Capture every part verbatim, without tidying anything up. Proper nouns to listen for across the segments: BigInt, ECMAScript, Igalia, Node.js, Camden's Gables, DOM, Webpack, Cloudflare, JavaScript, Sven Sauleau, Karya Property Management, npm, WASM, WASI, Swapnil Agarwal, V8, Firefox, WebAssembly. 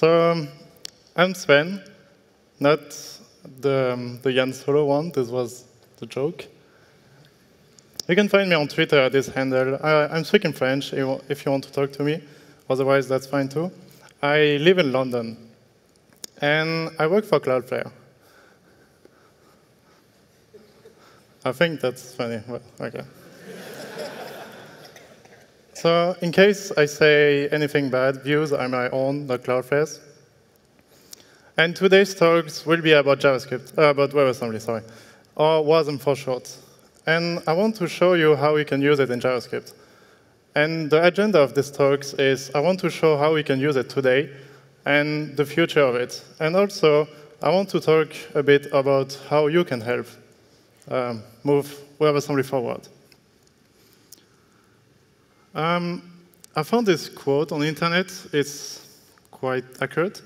So I'm Sven, not the, um, the Jan Solo one. This was the joke. You can find me on Twitter at this handle. Uh, I'm speaking French if you want to talk to me. Otherwise, that's fine too. I live in London, and I work for Cloudflare. I think that's funny. Well, okay. So in case I say anything bad, views are my own, not Cloudflare's. And today's talks will be about JavaScript, uh, about WebAssembly, sorry, or WASM for short. And I want to show you how we can use it in JavaScript. And the agenda of this talk is I want to show how we can use it today and the future of it. And also, I want to talk a bit about how you can help um, move WebAssembly forward. Um, I found this quote on the internet. It's quite accurate.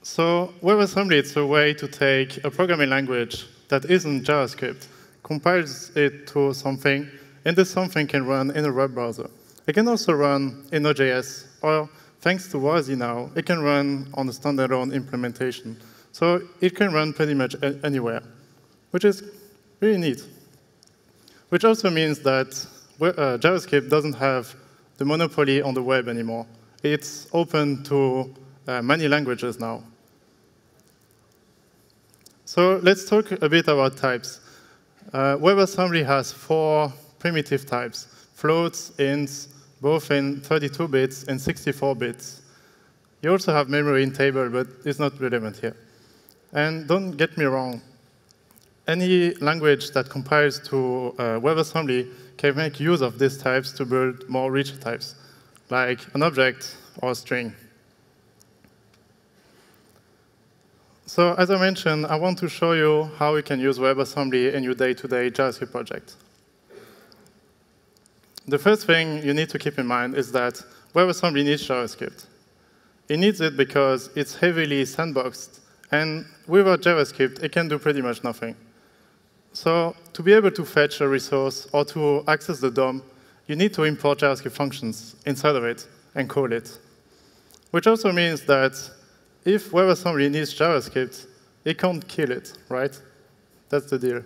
So WebAssembly is a way to take a programming language that isn't JavaScript, compiles it to something, and this something can run in a web browser. It can also run in Node.js, or thanks to WASI now, it can run on a standalone implementation. So it can run pretty much anywhere, which is really neat. Which also means that Well, uh, JavaScript doesn't have the monopoly on the web anymore. It's open to uh, many languages now. So let's talk a bit about types. Uh, WebAssembly has four primitive types, floats, ints, both in thirty-two bits and sixty-four bits. You also have memory in table, but it's not relevant here. And don't get me wrong. Any language that compiles to uh, WebAssembly can make use of these types to build more rich types, like an object or a string. So as I mentioned, I want to show you how you can use WebAssembly in your day-to-day JavaScript project. The first thing you need to keep in mind is that WebAssembly needs JavaScript. It needs it because it's heavily sandboxed, and without JavaScript, it can do pretty much nothing. So to be able to fetch a resource or to access the D O M, you need to import JavaScript functions inside of it and call it. Which also means that if WebAssembly needs JavaScript, it can't kill it, right? That's the deal.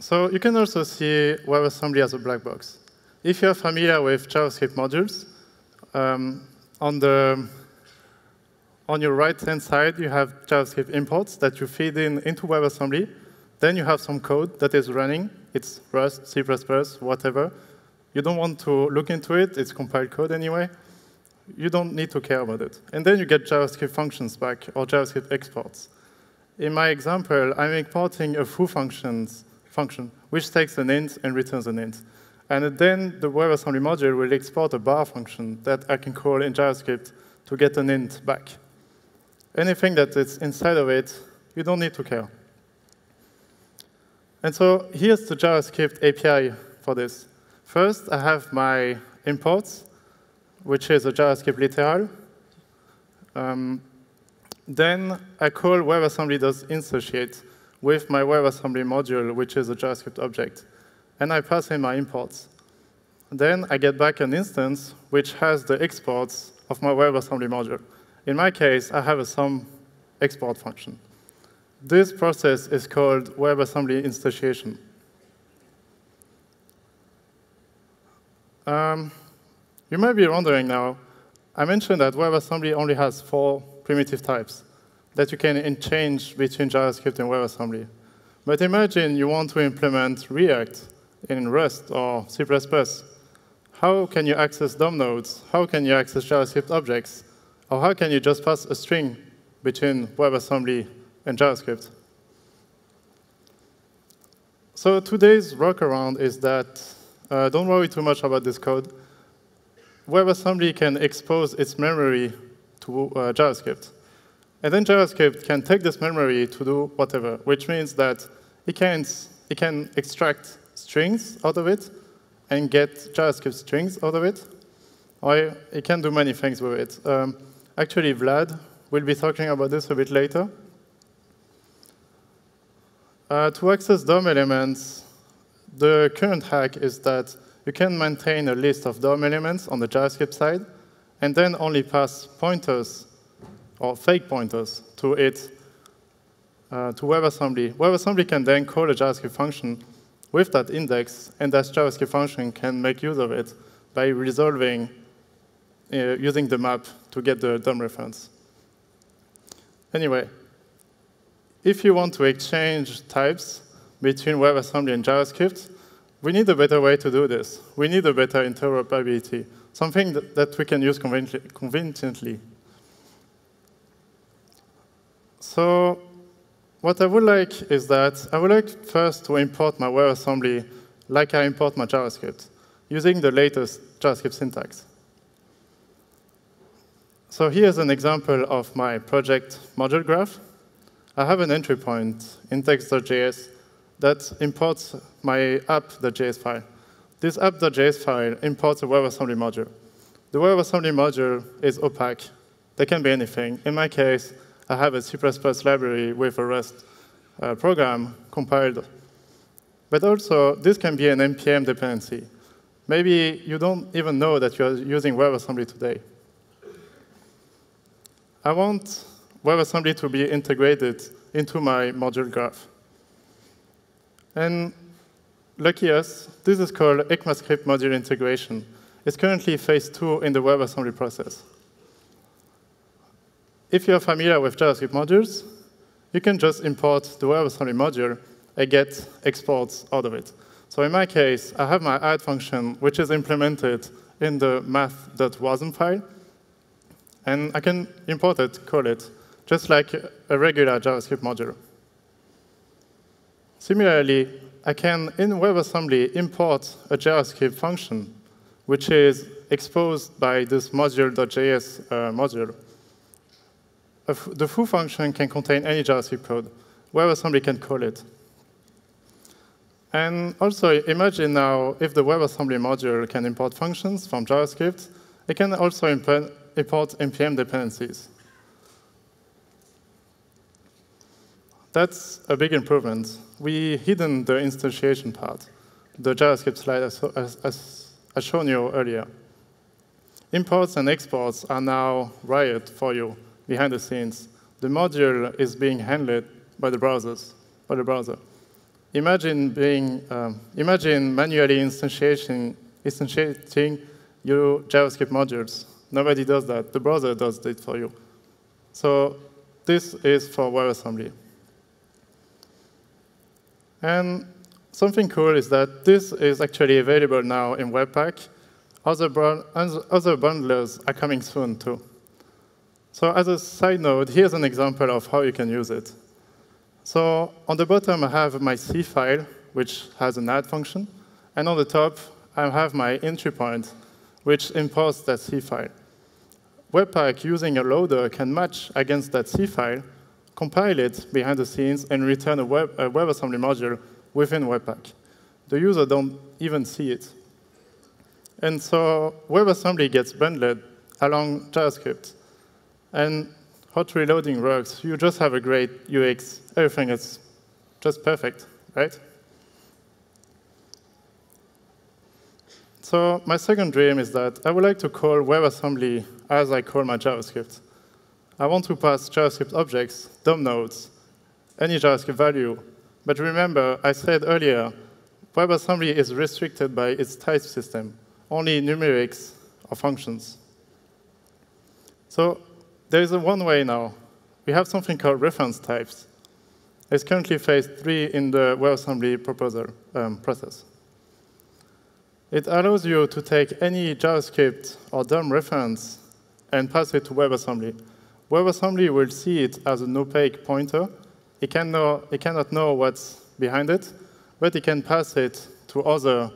So you can also see WebAssembly as a black box. If you're familiar with JavaScript modules, um, on the On your right-hand side, you have JavaScript imports that you feed in into WebAssembly. Then you have some code that is running. It's Rust, C plus plus, whatever. You don't want to look into it. It's compiled code anyway. You don't need to care about it. And then you get JavaScript functions back, or JavaScript exports. In my example, I'm importing a foo functions function, which takes an int and returns an int. And then the WebAssembly module will export a bar function that I can call in JavaScript to get an int back. Anything that is inside of it, you don't need to care. And so here's the JavaScript A P I for this. First, I have my imports, which is a JavaScript literal. Um, then I call WebAssembly.instantiate with my WebAssembly module, which is a JavaScript object. And I pass in my imports. Then I get back an instance which has the exports of my WebAssembly module. In my case, I have a sum export function. This process is called WebAssembly instantiation. Um, you might be wondering now, I mentioned that WebAssembly only has four primitive types that you can change between JavaScript and WebAssembly. But imagine you want to implement React in Rust or C plus plus. How can you access D O M nodes? How can you access JavaScript objects? Or how can you just pass a string between WebAssembly and JavaScript? So today's workaround is that uh, don't worry too much about this code. WebAssembly can expose its memory to uh, JavaScript. And then JavaScript can take this memory to do whatever, which means that it can, it can extract strings out of it and get JavaScript strings out of it. Or it can do many things with it. Um, Actually, Vlad will be talking about this a bit later. Uh, to access D O M elements, the current hack is that you can maintain a list of D O M elements on the JavaScript side, and then only pass pointers or fake pointers to it, uh, to WebAssembly. WebAssembly can then call a JavaScript function with that index, and that JavaScript function can make use of it by resolving uh, using the map to get the D O M reference. Anyway, if you want to exchange types between WebAssembly and JavaScript, we need a better way to do this. We need a better interoperability, something that, that we can use conveniently. So what I would like is that I would like first to import my WebAssembly like I import my JavaScript, using the latest JavaScript syntax. So here's an example of my project module graph. I have an entry point, index.js, that imports my app.js file. This app.js file imports a WebAssembly module. The WebAssembly module is opaque. There can be anything. In my case, I have a C plus plus library with a Rust uh, program compiled. But also, this can be an N P M dependency. Maybe you don't even know that you are using WebAssembly today. I want WebAssembly to be integrated into my module graph. And lucky us, this is called ECMAScript module integration. It's currently phase two in the WebAssembly process. If you're familiar with JavaScript modules, you can just import the WebAssembly module and get exports out of it. So in my case, I have my add function, which is implemented in the math.wasm file. And I can import it, call it, just like a regular JavaScript module. Similarly, I can, in WebAssembly, import a JavaScript function, which is exposed by this module.js uh, module. The foo function can contain any JavaScript code. WebAssembly can call it. And also, imagine now if the WebAssembly module can import functions from JavaScript, it can also import N P M dependencies. That's a big improvement. We hidden the instantiation part, the JavaScript slide as, as, as I shown you earlier. Imports and exports are now wired for you. Behind the scenes, the module is being handled by the browsers, by the browser. Imagine being, um, imagine manually instantiating, instantiating your JavaScript modules. Nobody does that. The browser does it for you. So this is for WebAssembly. And something cool is that this is actually available now in Webpack. Other, other bundlers are coming soon too. So as a side note, here's an example of how you can use it. So on the bottom, I have my C file, which has an add function. And on the top, I have my entry point, which imports that C file. Webpack, using a loader, can match against that C file, compile it behind the scenes, and return a, web, a WebAssembly module within Webpack. The user don't even see it. And so WebAssembly gets bundled along JavaScript. And hot reloading works. You just have a great U X. Everything is just perfect, right? So my second dream is that I would like to call WebAssembly as I call my JavaScript. I want to pass JavaScript objects, D O M nodes, any JavaScript value. But remember, I said earlier, WebAssembly is restricted by its type system, only numerics or functions. So there is a one way now. We have something called reference types. It's currently phase three in the WebAssembly proposal um, process. It allows you to take any JavaScript or D O M reference and pass it to WebAssembly. WebAssembly will see it as an opaque pointer. It, can know, it cannot know what's behind it, but it can pass it to other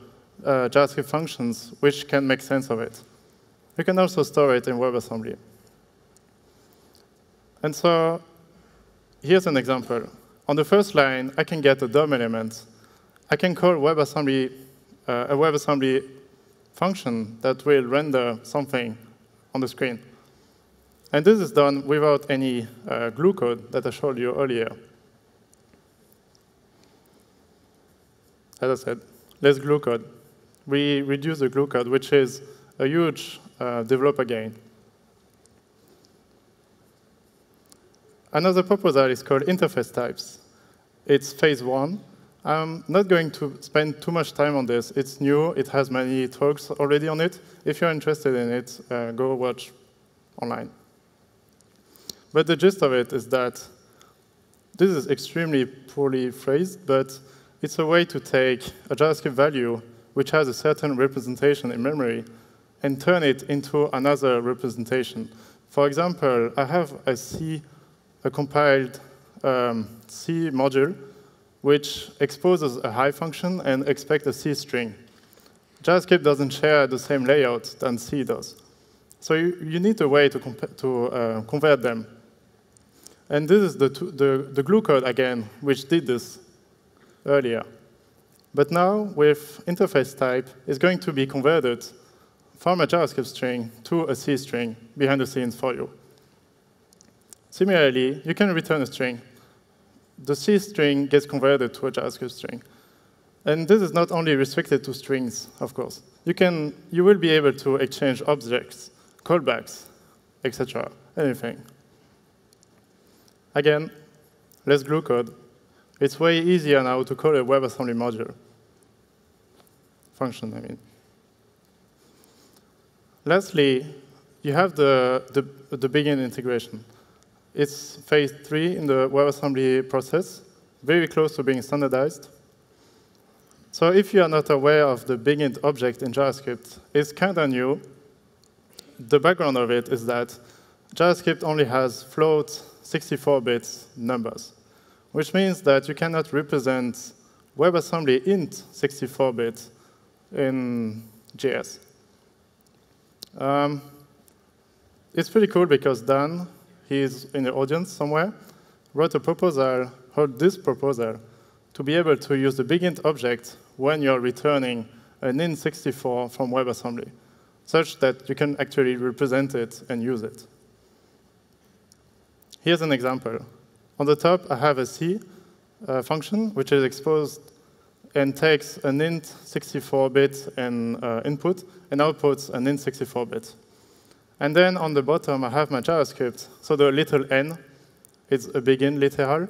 uh, JavaScript functions, which can make sense of it. You can also store it in WebAssembly. And so here's an example. On the first line, I can get a D O M element. I can call WebAssembly, uh, a WebAssembly function that will render something on the screen. And this is done without any uh, glue code that I showed you earlier. As I said, less glue code. We reduce the glue code, which is a huge uh, developer gain. Another proposal is called interface types. It's phase one. I'm not going to spend too much time on this. It's new. It has many talks already on it. If you're interested in it, uh, go watch online. But the gist of it is that this is extremely poorly phrased, but it's a way to take a JavaScript value which has a certain representation in memory and turn it into another representation. For example, I have a C, a compiled um, C module which exposes a high function and expects a C string. JavaScript doesn't share the same layout than C does. So you, you need a way to, to uh, convert them. And this is the, the, the glue code again, which did this earlier. But now, with interface type, it's going to be converted from a JavaScript string to a C string behind the scenes for you. Similarly, you can return a string. The C string gets converted to a JavaScript string. And this is not only restricted to strings, of course. You, can, you will be able to exchange objects, callbacks, et cetera, anything. Again, less glue code. It's way easier now to call a WebAssembly module. Function, I mean. Lastly, you have the, the, the BigInt integration. It's phase three in the WebAssembly process, very close to being standardized. So if you are not aware of the BigInt object in JavaScript, it's kind of new. The background of it is that JavaScript only has float sixty-four bit numbers, which means that you cannot represent WebAssembly int sixty-four bit in J S. Um, it's pretty cool because Dan, he's in the audience somewhere, wrote a proposal, wrote this proposal, to be able to use the BigInt object when you're returning an int sixty-four from WebAssembly, such that you can actually represent it and use it. Here's an example. On the top, I have a C uh, function, which is exposed and takes an int sixty-four bit and, uh, input and outputs an int sixty-four bit. And then on the bottom, I have my JavaScript. So the little n is a BigInt literal.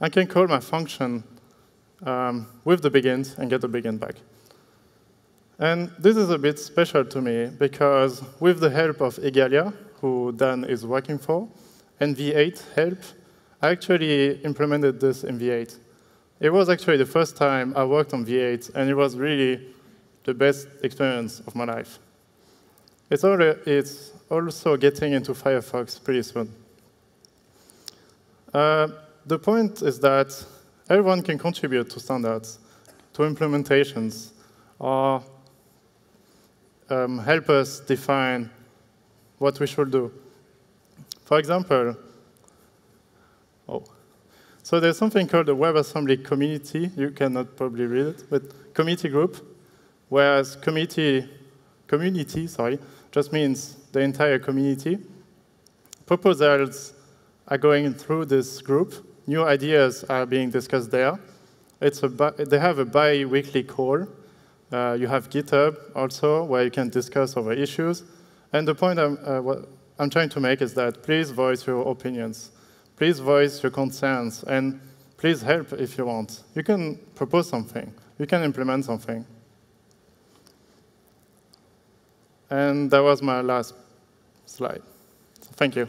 I can call my function um, with the BigInt and get the BigInt back. And this is a bit special to me, because with the help of Igalia, who Dan is working for, and V eight help, I actually implemented this in V eight. It was actually the first time I worked on V eight, and it was really the best experience of my life. It's also getting into Firefox pretty soon. Uh, the point is that everyone can contribute to standards, to implementations, or um, help us define what we should do. For example, oh. So there's something called the WebAssembly community. You cannot probably read it, but committee group, whereas committee, community, sorry, just means the entire community. Proposals are going through this group. New ideas are being discussed there. It's a they have a bi-weekly call. Uh, you have GitHub also, where you can discuss over issues. And the point I'm, uh, what I'm trying to make is that please voice your opinions. Please voice your concerns. And please help if you want. You can propose something. You can implement something. And that was my last slide. So thank you.